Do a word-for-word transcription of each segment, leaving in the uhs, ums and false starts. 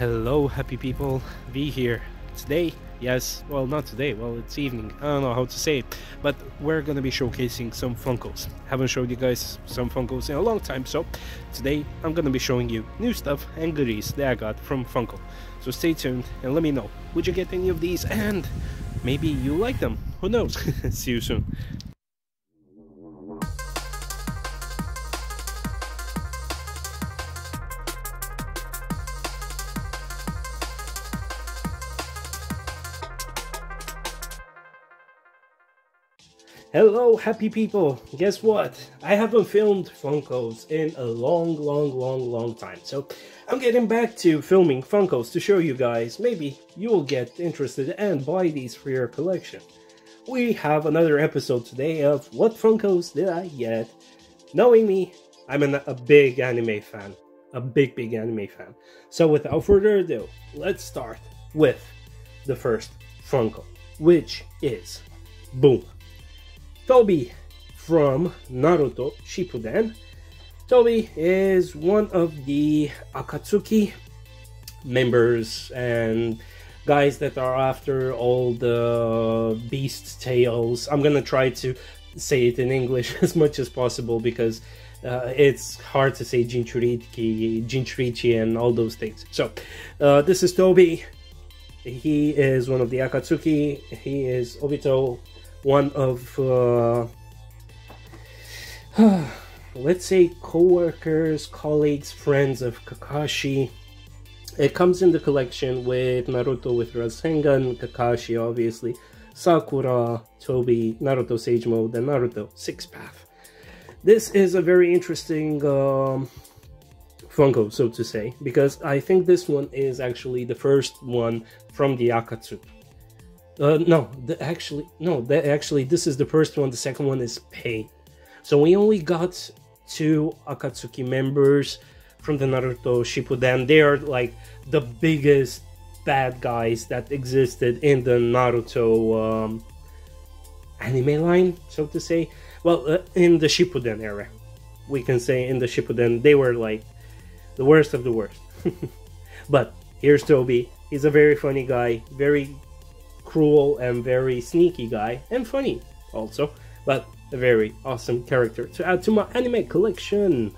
Hello, happy people. V here. Today, yes, well, not today, well, it's evening. I don't know how to say it, but we're gonna be showcasing some Funkos. Haven't showed you guys some Funkos in a long time, so today I'm gonna be showing you new stuff and goodies that I got from Funko. So stay tuned and let me know, would you get any of these? And maybe you like them. Who knows? See you soon. Hello, happy people! Guess what? I haven't filmed Funkos in a long, long, long, long time. So I'm getting back to filming Funkos to show you guys. Maybe you'll get interested and buy these for your collection. We have another episode today of What Funkos Did I Get? Knowing me, I'm an, a big anime fan. A big, big anime fan. So without further ado, let's start with the first Funko, which is boom! Tobi from Naruto Shippuden. Tobi is one of the Akatsuki members and guys that are after all the beast tales. I'm gonna try to say it in English as much as possible because uh, it's hard to say Jinchuriki, Jinchuriki and all those things. So uh, this is Tobi. He is one of the Akatsuki. He is Obito. One of, uh, let's say, co-workers, colleagues, friends of Kakashi. It comes in the collection with Naruto, with Rasengan, Kakashi, obviously, Sakura, Tobi, Naruto Sage Mode, and Naruto Six Path. This is a very interesting um, Funko, so to say, because I think this one is actually the first one from the Akatsuki. Uh, no, the, actually, no, the, actually, this is the first one. The second one is Pain. So we only got two Akatsuki members from the Naruto Shippuden. They are like the biggest bad guys that existed in the Naruto um, anime line, so to say. Well, uh, in the Shippuden era, we can say in the Shippuden, they were like the worst of the worst. But here's Tobi. He's a very funny guy, very cruel and very sneaky guy, and funny also, but a very awesome character to add to my anime collection.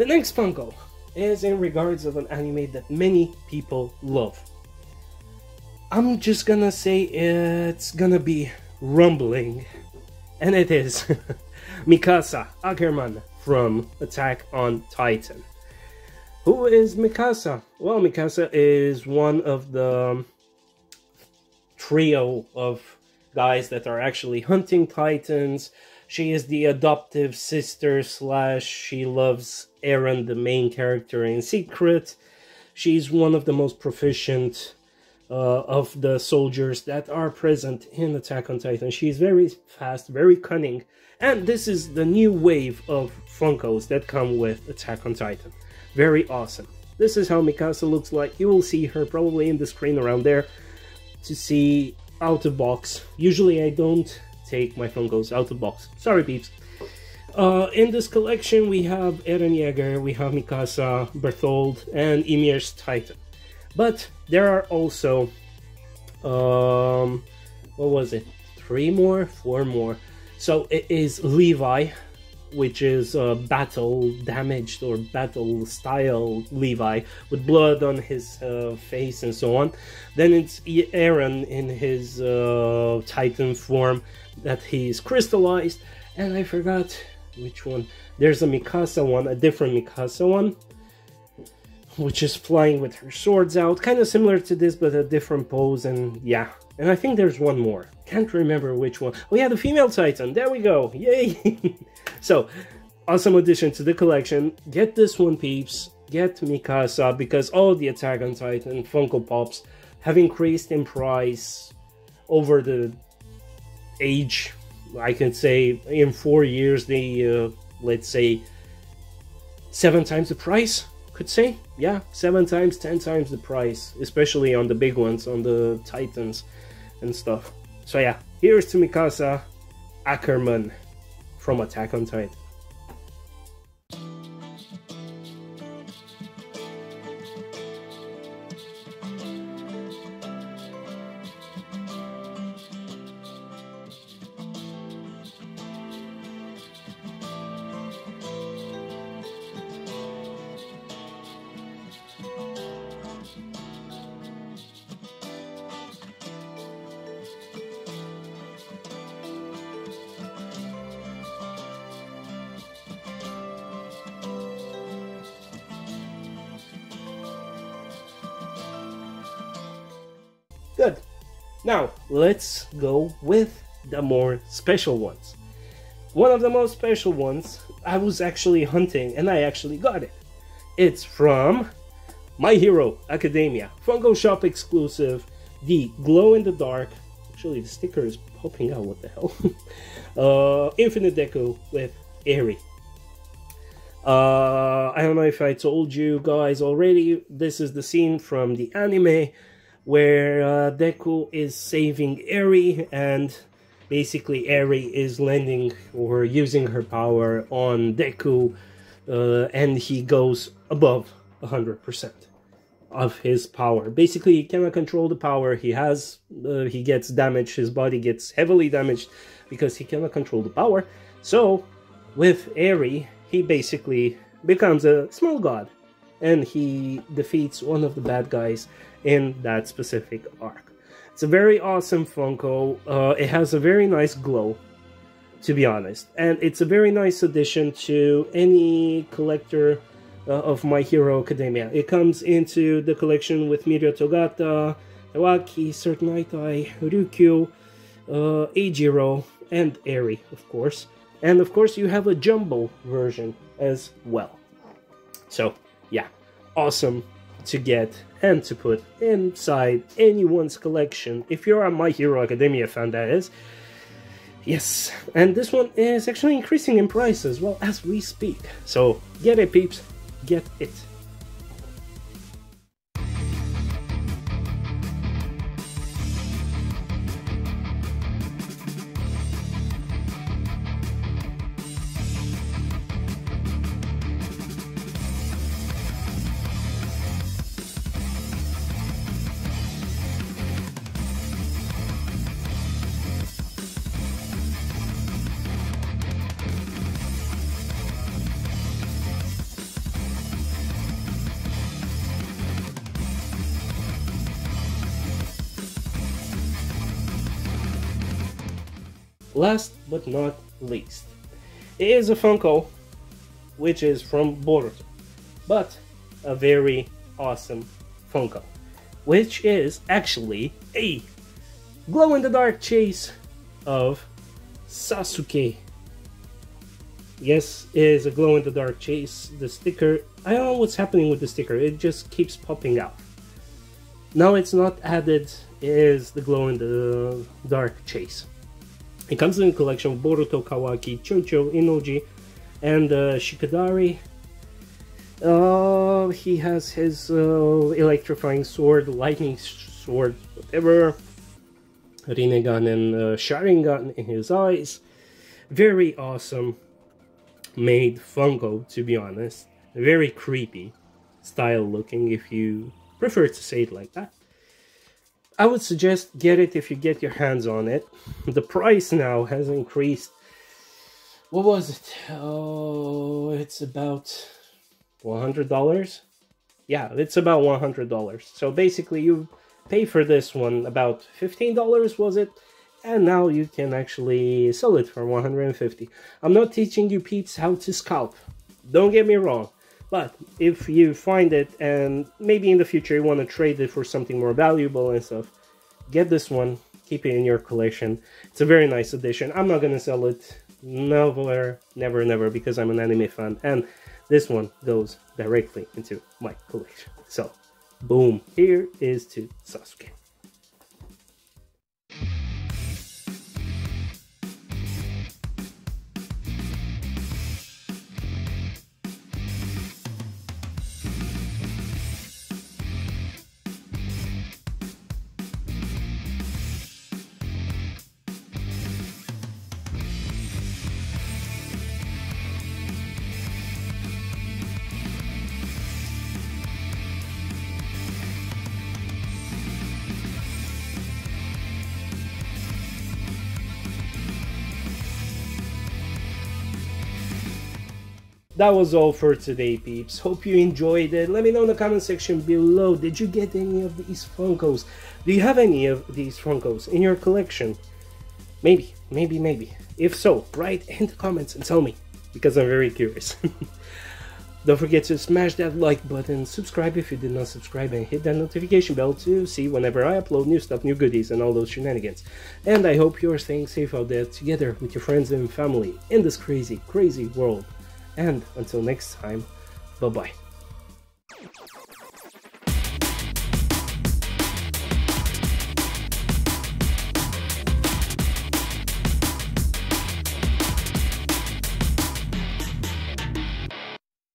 The next Funko is in regards of an anime that many people love. I'm just gonna say it's gonna be rumbling, and it is Mikasa Ackerman from Attack on Titan. Who is Mikasa? Well, Mikasa is one of the trio of guys that are actually hunting Titans. She is the adoptive sister slash she loves Eren, the main character, in secret. She's one of the most proficient uh, of the soldiers that are present in Attack on Titan. She's very fast, very cunning. And this is the new wave of Funkos that come with Attack on Titan. Very awesome. This is how Mikasa looks like. You will see her probably in the screen around there to see out of box. Usually I don't take my Funkos out of the box. Sorry, peeps. Uh, in this collection, we have Eren Yeager, we have Mikasa, Berthold, and Ymir's Titan. But there are also, um, what was it? Three more? Four more. So it is Levi, which is uh, battle damaged or battle style Levi with blood on his uh, face and so on. Then it's Eren in his uh, Titan form that he's crystallized, and I forgot which one. There's a Mikasa one, a different Mikasa one, which is flying with her swords out, kind of similar to this but a different pose, and yeah. And I think there's one more, can't remember which one. Oh yeah, the female Titan, there we go, yay! So, awesome addition to the collection. Get this one, peeps, get Mikasa, because all the Attack on Titan Funko Pops have increased in price over the age, I can say, in four years, they, uh, let's say, seven times the price, could say, yeah, seven times, ten times the price, especially on the big ones, on the Titans and stuff. So yeah, here's to Mikasa Ackerman from Attack on Titan. Good. Now, let's go with the more special ones. One of the most special ones I was actually hunting and I actually got it. It's from My Hero Academia, Funko Shop exclusive, the glow in the dark. Actually, the sticker is popping out, what the hell? uh, Infinite Deku with Eri. Uh, I don't know if I told you guys already, this is the scene from the anime where uh, Deku is saving Eri, and basically Eri is landing or using her power on Deku, uh, and he goes above one hundred percent of his power. Basically, he cannot control the power he has, uh, he gets damaged, his body gets heavily damaged because he cannot control the power. So, with Eri, he basically becomes a small god, and he defeats one of the bad guys in that specific arc. It's a very awesome Funko, uh, it has a very nice glow, to be honest, and it's a very nice addition to any collector uh, of My Hero Academia. It comes into the collection with Mirio Togata, Kawaki, Sir Nighteye, Ryukyu, uh, Eijiro, and Eri, of course. And of course you have a jumbo version as well. So, yeah, awesome to get and to put inside anyone's collection, if you're a My Hero Academia fan, that is. Yes, and this one is actually increasing in price as well as we speak. So get it, peeps, get it. Last but not least, it is a Funko, which is from Boruto, but a very awesome Funko, which is actually a glow-in-the-dark chase of Sasuke. Yes, it is a glow-in-the-dark chase. The sticker, I don't know what's happening with the sticker, it just keeps popping out. No, it's not added, it is the glow-in-the-dark chase. It comes in a collection of Boruto, Kawaki, Chocho, Inojin, and uh, Shikadari. Uh, he has his uh, electrifying sword, lightning sword, whatever. Rinnegan and uh, Sharingan in his eyes. Very awesome made Funko, to be honest. Very creepy style looking, if you prefer to say it like that. I would suggest get it if you get your hands on it. The price now has increased. What was it? Oh, it's about one hundred dollars. Yeah, it's about one hundred dollars. So basically you pay for this one about fifteen dollars, was it? And now you can actually sell it for one hundred fifty dollars. I'm not teaching you peeps how to scalp. Don't get me wrong. But if you find it and maybe in the future you want to trade it for something more valuable and stuff, get this one, keep it in your collection. It's a very nice edition. I'm not gonna sell it. Never, never, never, because I'm an anime fan, and this one goes directly into my collection. So, boom. Here is to Sasuke. That was all for today, peeps. Hope you enjoyed it. Let me know in the comment section below, did you get any of these Funkos? Do you have any of these Funkos in your collection? Maybe, maybe, maybe. If so, write in the comments and tell me, because I'm very curious. Don't forget to smash that like button, subscribe if you did not subscribe, and hit that notification bell to see whenever I upload new stuff, new goodies, and all those shenanigans. And I hope you're staying safe out there together with your friends and family in this crazy, crazy world. And until next time, bye-bye.